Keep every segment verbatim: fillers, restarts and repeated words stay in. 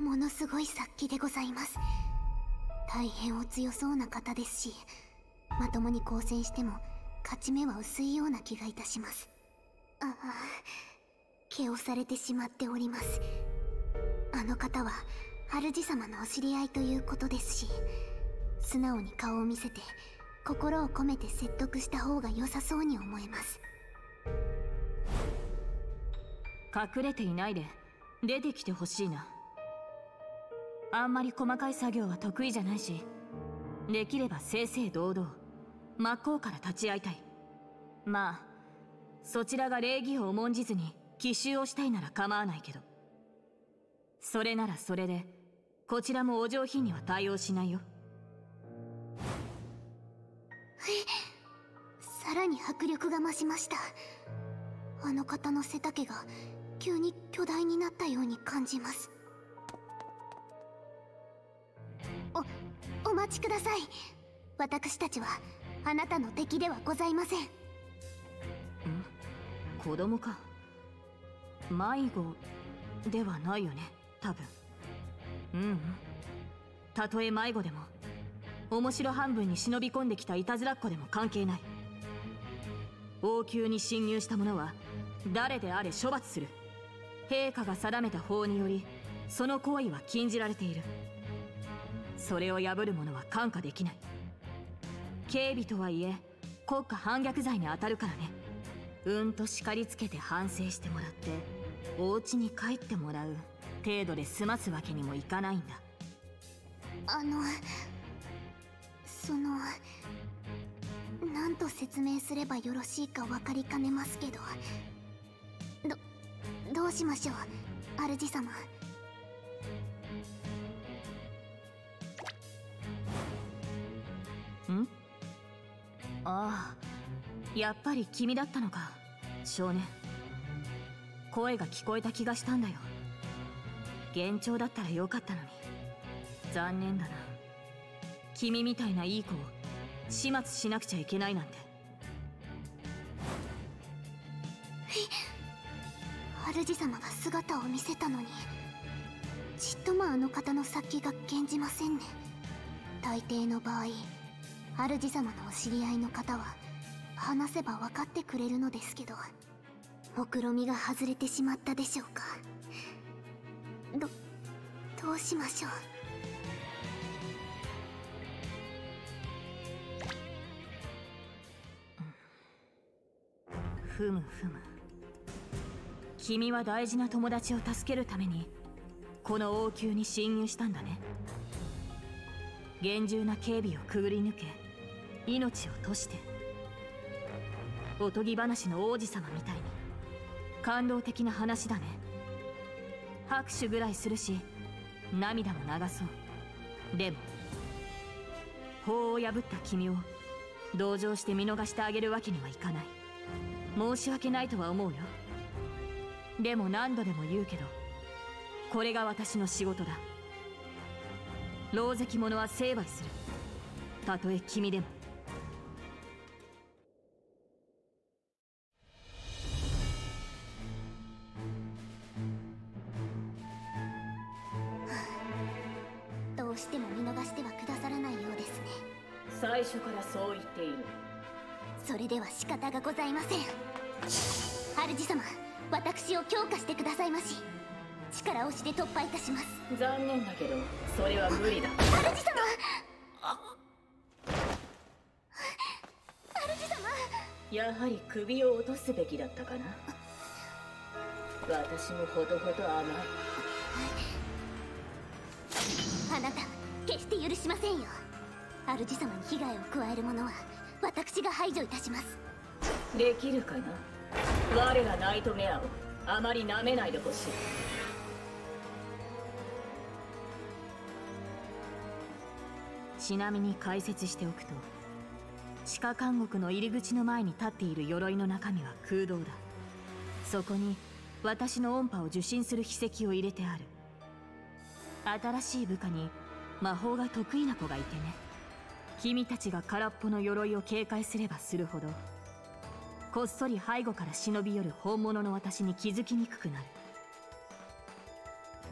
ものすごい殺気でございます。大変お強そうな方ですし、まともに交戦しても勝ち目は薄いような気がいたします。ああ、毛をされてしまっております。あの方は主様のお知り合いということですし、素直に顔を見せて心を込めて説得した方が良さそうに思えます。隠れていないで出てきてほしいな。あんまり細かい作業は得意じゃないし、できれば正々堂々真っ向から立ち会いたい。まあそちらが礼儀を重んじずに奇襲をしたいなら構わないけど、それならそれでこちらもお上品には対応しないよ。さらに迫力が増しました。あの方の背丈が急に巨大になったように感じます。お、お待ちください。私たちはあなたの敵ではございません。ん？子供か。迷子ではないよね、多分。うんうん、たとえ迷子でも面白半分に忍び込んできたいたずらっ子でも関係ない。王宮に侵入した者は誰であれ処罰する。陛下が定めた法によりその行為は禁じられている。それを破る者は看過できない。警備とはいえ国家反逆罪に当たるからね。うんと叱りつけて反省してもらってお家に帰ってもらう程度で済ますわけにもいかないんだ。あのその何と説明すればよろしいか分かりかねますけど、どどうしましょう主様。ん？ああ、やっぱり君だったのか少年。声が聞こえた気がしたんだよ。幻聴だったらよかったのに。残念だな、君みたいないい子を始末しなくちゃいけないなんて。主様が姿を見せたのにちっともあの方の殺気が減じませんね。大抵の場合主様のお知り合いの方は話せば分かってくれるのですけど、目論見が外れてしまったでしょうか。どどうしましょう。ふむふむ、君は大事な友達を助けるためにこの王宮に侵入したんだね。厳重な警備をくぐり抜け命を賭して、おとぎ話の王子様みたいに感動的な話だね。拍手ぐらいするし涙も流そう。でも法を破った君を同情して見逃してあげるわけにはいかない。申し訳ないとは思うよ。でも何度でも言うけどこれが私の仕事だ。狼藉者は成敗する、たとえ君でも。どうしても見逃してはくださらないようですね。最初からそう言っている。それでは仕方がございません。主様、私を強化してくださいまし。力押しで突破いたします。残念だけどそれは無理だ。主様、主様、やはり首を落とすべきだったかな。私もほとほと甘い。あなた決して許しませんよ。主様に被害を加える者は私が排除いたします。できるかな。我らナイトメアをあまり舐めないでほしい。ちなみに解説しておくと、地下監獄の入り口の前に立っている鎧の中身は空洞だ。そこに私の音波を受信する筆跡を入れてある。新しい部下に魔法が得意な子がいてね。君たちが空っぽの鎧を警戒すればするほどこっそり背後から忍び寄る本物の私に気づきにくくなる。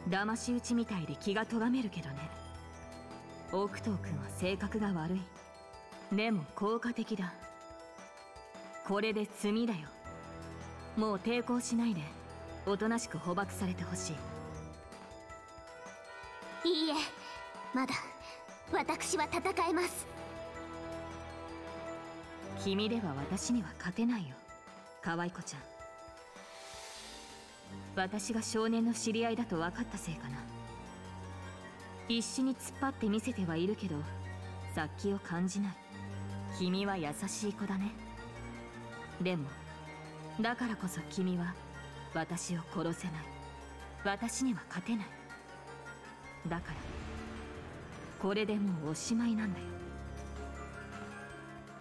騙し討ちみたいで気がとがめるけどね。オクトー君は性格が悪い。でも効果的だ。これで罪だよ。もう抵抗しないでおとなしく捕獲されてほしい。いいえ、まだ私は戦えます。君では私には勝てないよ、可愛い子ちゃん。私が少年の知り合いだと分かったせいかな。必死に突っ張って見せてはいるけど殺気を感じない。君は優しい子だね。でもだからこそ君は私を殺せない。私には勝てない。だからこれでもうおしまいなんだよ。